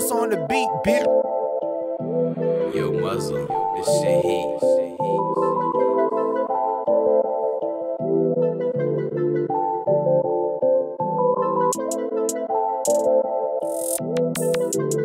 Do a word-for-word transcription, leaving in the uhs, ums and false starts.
Ghost on the beat, bitch. Yo, Muzzle, this shit heat. Thank you.